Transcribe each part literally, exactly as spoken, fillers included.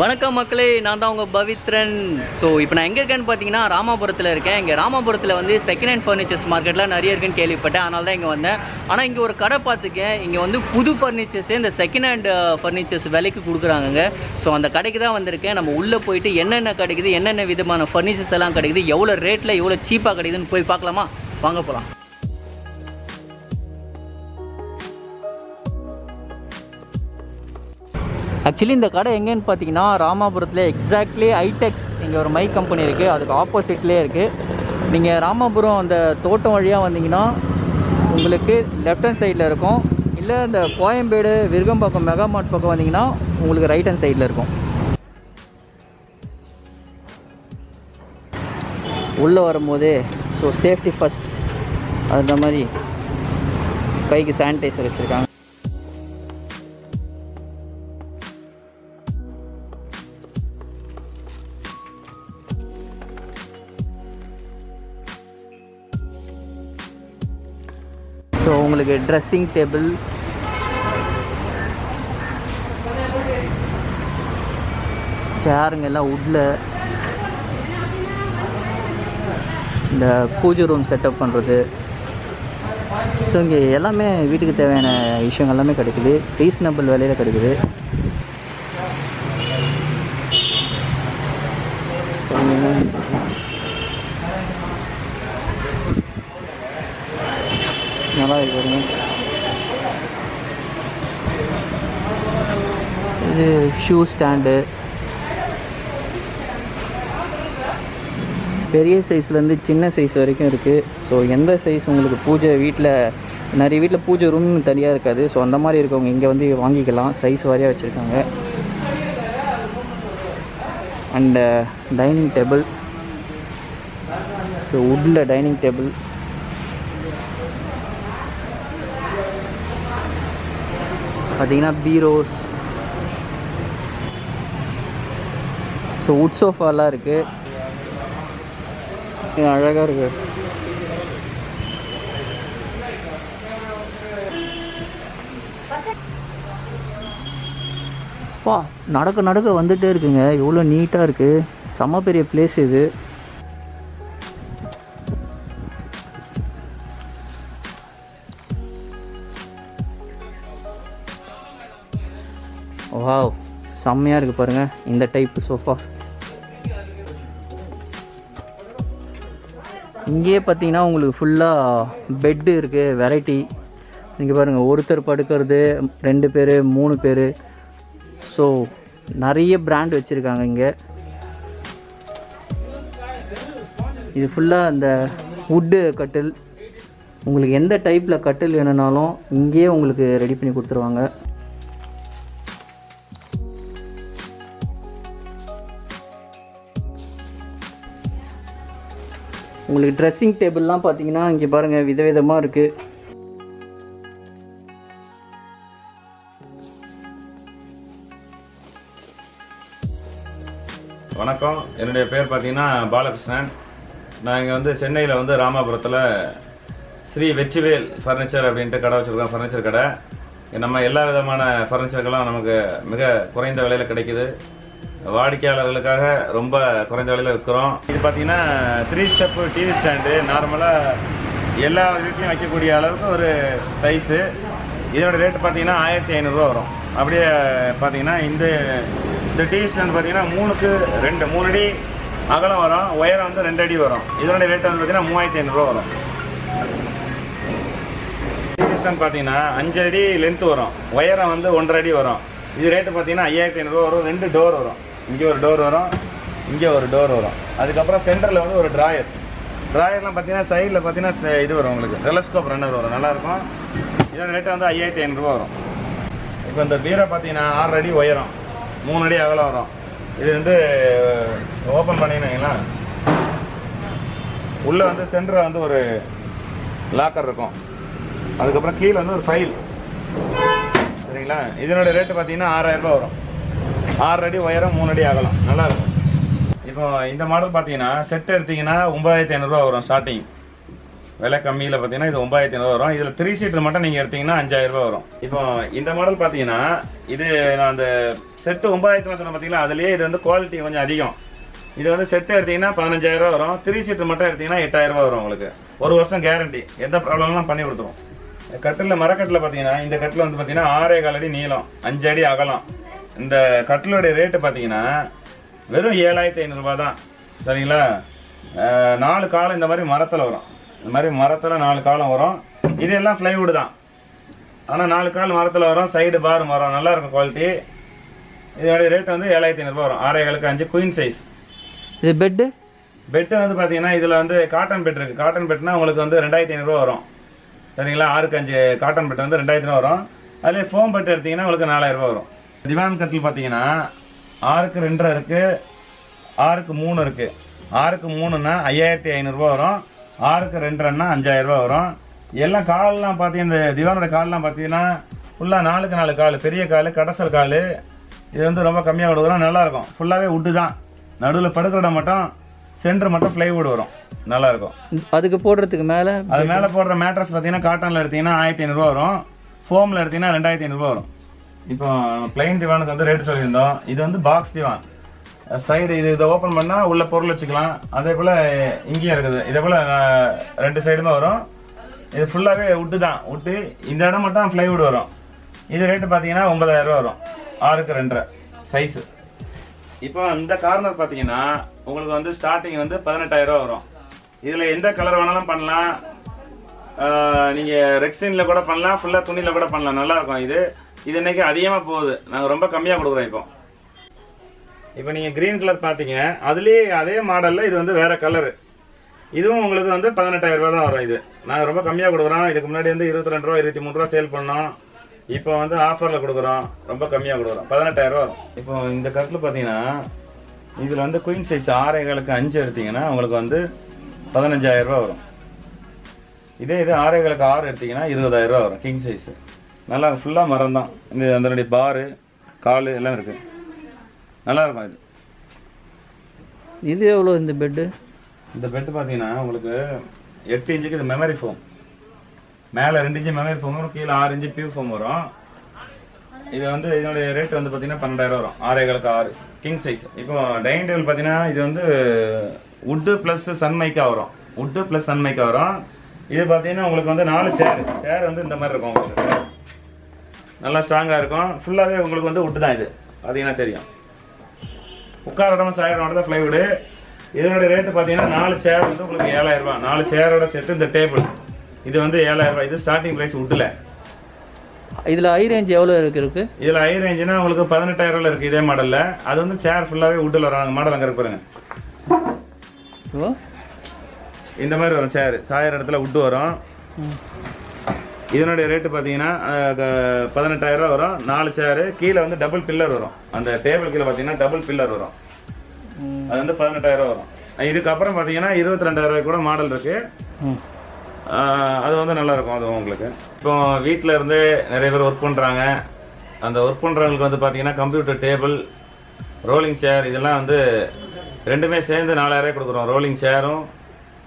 வணக்கம் மக்களே, நான் தான் உங்கள் பவித்ரன். ஸோ இப்போ நான் எங்கே இருக்கேன்னு பார்த்தீங்கன்னா ராமாபுரத்தில் இருக்கேன். இங்கே ராமாபுரத்தில் வந்து செகண்ட் ஹேண்ட் ஃபர்னிச்சர்ஸ் மார்க்கெட்லாம் நிறைய இருக்குன்னு கேள்விப்பட்டேன், அதனால தான் இங்கே வந்தேன். ஆனால் இங்கே ஒரு கடை பார்த்துக்கேன். இங்கே வந்து புது ஃபர்னிச்சர்ஸே இந்த செகண்ட் ஹேண்ட் ஃபர்னிச்சர்ஸ் விலைக்கு கொடுக்குறாங்க. ஸோ அந்த கடைக்கு தான் வந்திருக்கேன். நம்ம உள்ளே போயிட்டு என்னென்ன கிடைக்குது, என்னென்ன விதமான ஃபர்னிச்சர்ஸ் எல்லாம் கிடைக்குது, எவ்வளோ ரேட்டில் எவ்வளோ சீப்பாக கிடைக்குதுன்னு போய் பார்க்கலாமா? வாங்க போகலாம். ஆக்சுவலி இந்த கடை எங்கேன்னு பார்த்தீங்கன்னா ராமாபுரத்தில் எக்ஸாக்ட்லி ஐடெக்ஸ் இங்கே ஒரு மைக் கம்பெனி இருக்குது, அதுக்கு ஆப்போசிட்லேயே இருக்குது. நீங்கள் ராமாபுரம் அந்த தோட்டம் வழியாக வந்தீங்கன்னா உங்களுக்கு லெஃப்ட் ஹேண்ட் சைடில் இருக்கும், இல்லை இந்த கோயம்பேடு விருகம்பாக்கம் மெகா மார்ட் பக்கம் வந்தீங்கன்னா உங்களுக்கு ரைட் ஹேண்ட் சைடில் இருக்கும். உள்ளே வரும்போது ஸோ சேஃப்டி ஃபஸ்ட், அந்த மாதிரி கைக்கு சானிடைசர் வச்சுருக்காங்க. ஸோ உங்களுக்கு ட்ரெஸ்ஸிங் டேபிள், சேருங்க எல்லாம் உட்ல, இந்த பூஜை ரூம் செட்டப் பண்ணுறது. ஸோ இங்கே எல்லாமே வீட்டுக்கு தேவையான விஷயங்கள் எல்லாமே கிடைக்குது, ரீசனபிள் விலையில் கிடைக்குது. நல்லா இருக்குதுங்க. இது ஷூ ஸ்டாண்டு, பெரிய சைஸ்லேருந்து சின்ன சைஸ் வரைக்கும் இருக்குது. ஸோ எந்த சைஸ் உங்களுக்கு பூஜை வீட்டில், நிறைய வீட்டில் பூஜை ரூம்னு தனியாக இருக்காது, ஸோ அந்த மாதிரி இருக்கவங்க இங்கே வந்து வாங்கிக்கலாம். சைஸ் வாரியாக வச்சுருக்காங்க. அண்டு டைனிங் டேபிள், ஸோ உட்டில் டைனிங் டேபிள். பார்த்தீங்கன்னா பீரோஸ், ஸோ உட் சோஃபாலாம் இருக்குது, அழகாக இருக்குது. வா, நடக்க நடக்க வந்துகிட்டே இருக்குங்க, எவ்வளோ நீட்டாக இருக்குது. செம்ம பெரிய பிளேஸ் இது. வாவ், செம்மையாக இருக்குது பாருங்கள் இந்த டைப்பு சோஃபா. இங்கேயே பார்த்தீங்கன்னா உங்களுக்கு ஃபுல்லாக பெட்டு இருக்குது, வெரைட்டி. நீங்கள் பாருங்கள், ஒருத்தர் படுக்கிறது, ரெண்டு பேர், மூணு பேர், ஸோ நிறைய பிராண்ட் வச்சுருக்காங்க இங்கே. இது ஃபுல்லாக இந்த வுட்டு கட்டில். உங்களுக்கு எந்த டைப்பில் கட்டில் வேணும்னாலும் இங்கேயே உங்களுக்கு ரெடி பண்ணி கொடுத்துருவாங்க. உங்களுக்கு ட்ரெஸ்ஸிங் டேபிள்லாம் பார்த்தீங்கன்னா இங்கே பாருங்கள் விதவிதமாக இருக்குது. வணக்கம், என்னுடைய பேர் பார்த்தீங்கன்னா பாலகிருஷ்ணன். நான் இங்கே வந்து சென்னையில் வந்து ராமாபுரத்தில் ஸ்ரீ வெற்றிவேல் ஃபர்னிச்சர் அப்படின்ட்டு கடை வச்சுருக்கோம். ஃபர்னிச்சர் கடை. நம்ம எல்லா விதமான ஃபர்னிச்சர்கள்லாம் நமக்கு மிக குறைந்த விலையில் கிடைக்கிது. வாடிக்கையாளர்களுக்காக ரொம்ப குறைஞ்ச விலையில் விற்கிறோம். இது பார்த்தீங்கன்னா த்ரீ ஸ்டெப்பு டிவி ஸ்டாண்டு, நார்மலாக எல்லா வீட்லையும் வைக்கக்கூடிய அளவுக்கு ஒரு சைஸு. இதோட ரேட்டு பார்த்தீங்கன்னா ஆயிரத்தி ஐநூறுரூவா வரும். அப்படியே பார்த்தீங்கன்னா இந்த இந்த டிவி ஸ்டாண்டு பார்த்தீங்கன்னா மூணுக்கு ரெண்டு மூணு அடி அகலம் வரும், உயரம் வந்து ரெண்டு அடி வரும். இதோட ரேட்டு வந்து பார்த்தீங்கன்னா மூவாயிரத்தி ஐநூறுரூவா வரும். டிவி ஸ்டாண்ட் பார்த்தீங்கன்னா அஞ்சு அடி லென்த்து வரும், உயரம் வந்து ஒன்றரை அடி வரும். இது ரேட்டு பார்த்தீங்கன்னா ஐயாயிரத்தி ஐநூறுரூவா வரும். ரெண்டு டோர் வரும், இங்கே ஒரு டோர் வரும், இங்கே ஒரு டோர் வரும். அதுக்கப்புறம் சென்டரில் வந்து ஒரு ட்ராயர். ட்ராயர்லாம் பார்த்தீங்கன்னா சைடில் பார்த்தீங்கன்னா இது வரும், உங்களுக்கு டெலஸ்கோப் ரன்னர் வரும், நல்லாயிருக்கும். இதோட ரேட்டு வந்து ஐயாயிரத்தி ஐநூறுரூவா வரும். இப்போ இந்த பீரோ பார்த்தீங்கன்னா ஆறு அடி உயரம், மூணு அடி அகலம் வரும். இது வந்து ஓப்பன் பண்ணிங்கன்னா உள்ளே வந்து சென்டரில் வந்து ஒரு லாக்கர் இருக்கும். அதுக்கப்புறம் கீழே வந்து ஒரு ஃபைல், சரிங்களா? இதனோட ரேட்டு பார்த்தீங்கன்னா ஆறாயிரரூபா வரும். ஆறு அடி உயரம், மூணு அடி ஆகலாம், நல்லாயிருக்கும். இப்போ இந்த மாடல் பார்த்தீங்கன்னா செட் எடுத்திங்கன்னா ஒம்பதாயிரத்தி ஐநூறுரூவா வரும் ஸ்டார்டிங். விலை கம்மியில் பார்த்தீங்கன்னா இது ஒன்பதாயிரத்தி ஐநூறு வரும். இதில் த்ரீ சீட்டர் மட்டும் நீங்கள் எடுத்தீங்கன்னா அஞ்சாயிரம் ரூபா வரும். இப்போ இந்த மாடல் பார்த்தீங்கன்னா இது நான் அந்த செட்டு ஒன்பதாயிரத்தி ஐநூறு பார்த்தீங்கன்னா அதுலேயே இது வந்து குவாலிட்டி கொஞ்சம் அதிகம். இது வந்து செட்டு எடுத்தீங்கன்னா பதினஞ்சாயிரரூவா வரும். த்ரீ சீட்டர் மட்டும் எடுத்தீங்கன்னா எட்டாயிரரூவா வரும். உங்களுக்கு ஒரு வருஷம் கேரண்டி, எந்த ப்ராப்ளம்லாம் பண்ணி கொடுத்துரும். கட்டில் மரக்கட்டில் பார்த்தீங்கன்னா இந்த கட்டில் வந்து பார்த்தீங்கன்னா ஆறே கால் அடி நீளம், அஞ்சு அடி அகலம். இந்த கட்டிலோடைய ரேட்டு பார்த்தீங்கன்னா வெறும் ஏழாயிரத்தி ஐநூறுரூபா தான். சரிங்களா, நாலு காலம் இந்த மாதிரி மரத்தில் வரும். இந்த மாதிரி மரத்தில் நாலு காலம் வரும். இது எல்லாம் ஃப்ளைவுட் தான், ஆனால் நாலு கால் மரத்தில் வரும். சைடு பார் மரம், நல்லாயிருக்கும் குவாலிட்டி. இதோடைய ரேட் வந்து ஏழாயிரத்தி ஐநூறுரூபா வரும். ஆறே காலுக்கு அஞ்சு, குயின் சைஸ். இது பெட்டு பெட்டு வந்து பார்த்தீங்கன்னா இதில் வந்து காட்டன் பெட் இருக்குது. காட்டன் பெட்னா உங்களுக்கு வந்து ரெண்டாயிரத்தி ஐநூறுரூவா வரும். சரிங்களா, ஆறுக்கு அஞ்சு காட்டன் பெட் வந்து ரெண்டாயிரத்தி ஐநூறுவா வரும். அதிலே ஃபோம் பெட் எடுத்திங்கன்னா உங்களுக்கு நாலாயிரரூபா வரும். திவான் கட்டில் பார்த்தீங்கன்னா ஆறுக்கு ரெண்டரை இருக்குது, ஆறுக்கு மூணு இருக்குது. ஆறுக்கு மூணுன்னா ஐயாயிரத்தி ஐநூறுரூவா வரும். ஆறுக்கு ரெண்டரைன்னா அஞ்சாயிரரூபா வரும். எல்லாம் கால்லாம் பார்த்தீங்கன்னா இந்த திவானோட கால்லாம் பார்த்தீங்கன்னா ஃபுல்லாக நாலுக்கு நாலு கால், பெரிய கால், கடைசல் கால். இது வந்து ரொம்ப கம்மியாக கொடுக்குறோம், நல்லாயிருக்கும். ஃபுல்லாகவே உட்டு தான். நடுவில் படுக்கிற மட்டும் சென்டர் மட்டும் பிளைவுட் வரும், நல்லாயிருக்கும். அதுக்கு போடுறதுக்கு மேலே அது மேலே போடுற மேட்ரஸ் பார்த்தீங்கன்னா காட்டனில் எடுத்திங்கன்னா ஆயிரத்தி ஐநூறுரூவா வரும். ஃபோமில் எடுத்திங்கன்னா ரெண்டாயிரத்தி ஐநூறுரூவா வரும். இப்போ பிளைன் திவானுக்கு வந்து ரேட்டு சொல்லியிருந்தோம். இது வந்து பாக்ஸ் திவான் சைடு. இது இதை ஓப்பன் பண்ணால் உள்ள பொருள் வச்சுக்கலாம். அதே போல் இங்கேயும் இருக்குது. இதே போல் ரெண்டு சைடுமே வரும். இது ஃபுல்லாகவே உட்டு தான். உட்டு இந்த இடம் மட்டும் பிளைவுட் வரும். இது ரேட்டு பார்த்தீங்கன்னா ஒன்பதாயிரரூவா வரும். ஆறுக்கு ரெண்டரை சைஸு. இப்போ இந்த கார்னர் பார்த்தீங்கன்னா உங்களுக்கு வந்து ஸ்டார்டிங் வந்து பதினெட்டாயிரரூவா வரும். இதில் எந்த கலர் வேணாலும் பண்ணலாம். நீங்கள் ரெக்ஸினில் கூட பண்ணலாம், ஃபுல்லாக துணியில் கூட பண்ணலாம், நல்லாயிருக்கும். இது இது இன்றைக்கி அதிகமாக போகுது, நாங்கள் ரொம்ப கம்மியாக கொடுக்குறோம். இப்போ இப்போ நீங்கள் க்ரீன் கலர் பார்த்தீங்க, அதுலேயே அதே மாடலில் இது வந்து வேறு கலரு. இதுவும் உங்களுக்கு வந்து பதினெட்டாயிரரூவா தான் வரும். இது நாங்கள் ரொம்ப கம்மியாக கொடுக்குறோம். இதுக்கு முன்னாடி வந்து இருபத்தி ரெண்டு ரூபா இருபத்தி மூணு ரூபா சேல் பண்ணோம். இப்போ வந்து ஆஃபரில் கொடுக்குறோம், ரொம்ப கம்மியாக கொடுக்குறோம், பதினெட்டாயிரரூவா வரும். இப்போ இந்த கட்டில் பார்த்தீங்கன்னா இதில் வந்து குயின் சைஸ் ஆறே காலுக்கு அஞ்சு எடுத்திங்கன்னா உங்களுக்கு வந்து பதினஞ்சாயிரரூவா வரும். இதே இது ஆறே காலுக்கு ஆறு எடுத்திங்கன்னா இருபதாயிரரூவா வரும். கிங் சைஸு நல்லா ஃபுல்லாக மரம் தான். இந்த அதனுடைய பாரு, கால் எல்லாம் இருக்குது, நல்லாயிருக்கும். இது இது எவ்வளோ இந்த பெட்டு? இந்த பெட்டு பார்த்தீங்கன்னா உங்களுக்கு எட்டு இன்ச்சுக்கு இது மெமரி ஃபோம். மேலே ரெண்டு இன்ச்சு மெமரி ஃபோம் வரும், கீழே ஆறு இன்ச்சு பியூ ஃபோம் வரும். இது வந்து இதனுடைய ரேட் வந்து பார்த்தீங்கன்னா பன்னெண்டாயிரம் வரும். ஆறே காலுக்கு ஆறு, கிங் சைஸ். இப்போ டைனிங் டேபிள் பார்த்தீங்கன்னா இது வந்து உட்டு ப்ளஸ் சன்மைக்காக வரும். உட்டு ப்ளஸ் சன்மைக்காக வரும். இது பார்த்தீங்கன்னா உங்களுக்கு வந்து நாலு சேர். சேர் வந்து இந்த மாதிரி இருக்கும். உங்களுக்கு நல்லா ஸ்ட்ராங்காக இருக்கும். ஃபுல்லாகவே உங்களுக்கு வந்து உட்டு தான். இது பார்த்தீங்கன்னா தெரியும், உட்கார இடமும் சாயிரம் இடத்துல ஃப்ளைவுடு. இதனோட ரேட்டு பார்த்தீங்கன்னா நாலு சேர் வந்து உங்களுக்கு ஏழாயிரரூபா. நாலு சேரோட சேர்த்து இந்த டேபிள் இது வந்து ஏழாயிரரூபா. இது ஸ்டார்டிங் ப்ரைஸ் உட்டில். இதில் ஹை ரேஞ்ச் எவ்வளோ இருக்குது? இதில் ஹை ரேஞ்சுனா உங்களுக்கு பதினெட்டாயிரரூவா இருக்குது இதே மாடலில். அது வந்து சேர் ஃபுல்லாகவே உட்டில் வரும். நாங்கள் மாடல் அங்கே இருப்பாருங்க, இந்த மாதிரி வரும் சேர். சாயிரம் இடத்துல உட்டு வரும். இதனுடைய ரேட்டு பார்த்தீங்கன்னா பதினெட்டாயிரரூவா வரும். நாலு சேரு, கீழே வந்து டபுள் பில்லர் வரும். அந்த டேபிள் கீழே பார்த்தீங்கன்னா டபுள் பில்லர் வரும். அது வந்து பதினெட்டாயிரரூவா வரும். இதுக்கப்புறம் பார்த்தீங்கன்னா இருபத்தி ரெண்டாயிரரூவாய்க்கு கூட மாடல் இருக்குது. அது வந்து நல்லாயிருக்கும். அது உங்களுக்கு இப்போ வீட்டில் இருந்து நிறைய பேர் ஒர்க் பண்ணுறாங்க. அந்த ஒர்க் பண்ணுறவங்களுக்கு வந்து பார்த்தீங்கன்னா கம்ப்யூட்டர் டேபிள், ரோலிங் சேர் இதெல்லாம் வந்து ரெண்டுமே சேர்ந்து நாலாயிரரூவாய்க்கு கொடுக்குறோம். ரோலிங் சேரும்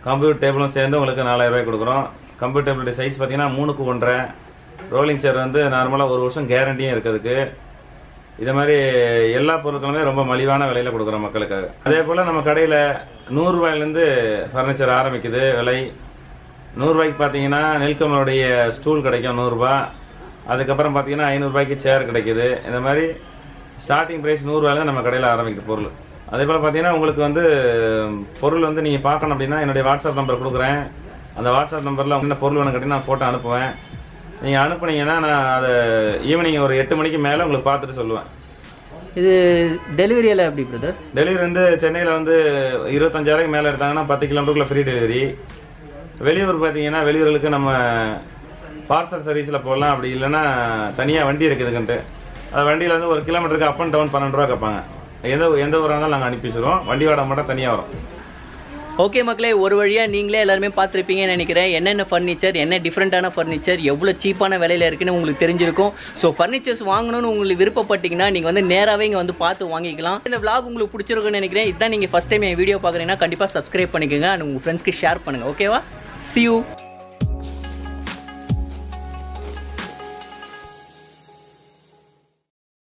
கம்ப்யூட்டர் டேபிளும் சேர்ந்து உங்களுக்கு நாலாயிரரூவாய்க்கு கொடுக்குறோம். கம்ப்யூட்டர் டேபிளுடைய சைஸ் பார்த்தீங்கன்னா மூணுக்கு ஒன்றரை. ரோலிங் சேர் வந்து நார்மலாக ஒரு வருஷம் கேரண்டியும் இருக்கிறதுக்கு. இதை மாதிரி எல்லா பொருட்களுமே ரொம்ப மலிவான விலையில் கொடுக்குறோம் மக்களுக்காக. அதே போல் நம்ம கடையில் நூறுரூவாயிலேருந்து ஃபர்னிச்சர் ஆரம்பிக்குது விலை. நூறுரூவாய்க்கு பார்த்தீங்கன்னா நெல்கமலுடைய ஸ்டூல் கிடைக்கும் நூறுரூபா. அதுக்கப்புறம் பார்த்தீங்கன்னா ஐநூறுரூபாய்க்கு சேர் கிடைக்கிது. இந்த மாதிரி ஸ்டார்டிங் ப்ரைஸ் நூறுரூவாயில்தான் நம்ம கடையில் ஆரம்பிக்குது பொருள். அதே போல் பார்த்தீங்கன்னா உங்களுக்கு வந்து பொருள் வந்து நீங்கள் பார்க்கணும் அப்படின்னா என்னுடைய வாட்ஸ்அப் நம்பர் கொடுக்குறேன். அந்த வாட்ஸ்அப் நம்பரில் அவங்க என்ன பொருள் வேணும் கேட்டீங்கன்னா நான் ஃபோட்டோ அனுப்புவேன். நீங்கள் அனுப்புனீங்கன்னா நான் அதை ஈவினிங் ஒரு எட்டு மணிக்கு மேலே உங்களுக்கு பார்த்துட்டு சொல்லுவேன். இது டெலிவரியெல்லாம் எப்படி பிரதர்? டெலிவரி வந்து சென்னையில் வந்து இருபத்தஞ்சாயிரூவாய்க்கு மேலே எடுத்தாங்கன்னா பத்து கிலோமீட்டருக்குள்ளே ஃப்ரீ டெலிவரி. வெளியூர் பார்த்தீங்கன்னா வெளியூர்களுக்கு நம்ம பார்சல் சர்வீஸில் போடலாம். அப்படி இல்லைன்னா தனியாக வண்டி இருக்குதுக்குன்ட்டு அது வண்டியில் வந்து ஒரு கிலோமீட்டருக்கு அப் அண்ட் டவுன் பன்னெண்டு ரூபா கேட்பாங்க. எந்த எந்த ஊராக இருந்தாலும் நாங்கள் அனுப்பி வச்சுருவோம். வண்டி வாடகை மட்டும் தனியாக வரும். ஓகே மக்களே, ஒரு வழியாக நீங்களே எல்லாருமே பார்த்துருப்பீங்கன்னு நினைக்கிறேன். என்னென்ன ஃபர்னிச்சர், என்ன டிஃப்ரெண்ட்டான ஃபர்னிச்சர், எவ்வளோ சீப்பான விலையில் இருக்குதுன்னு உங்களுக்கு தெரிஞ்சிருக்கும். ஸோ ஃபர்னிச்சர்ஸ் வாங்கணும்னு உங்களுக்கு விருப்பப்பட்டீங்கன்னா நீங்கள் வந்து நேராகவே இங்கே வந்து பார்த்து வாங்கிக்கலாம். இந்த விளாக் உங்களுக்கு பிடிச்சிருக்குன்னு நினைக்கிறேன். இதுதான் நீங்கள் ஃபஸ்ட் டைம் என் வீடியோ பார்க்குறீங்கன்னா கண்டிப்பாக சப்ஸ்கிரைப் பண்ணிக்கோங்க. அண்ட் உங்கள் ஃப்ரெண்ட்ஸ்க்கு ஷேர் பண்ணுங்கள். ஓகேவா? See you.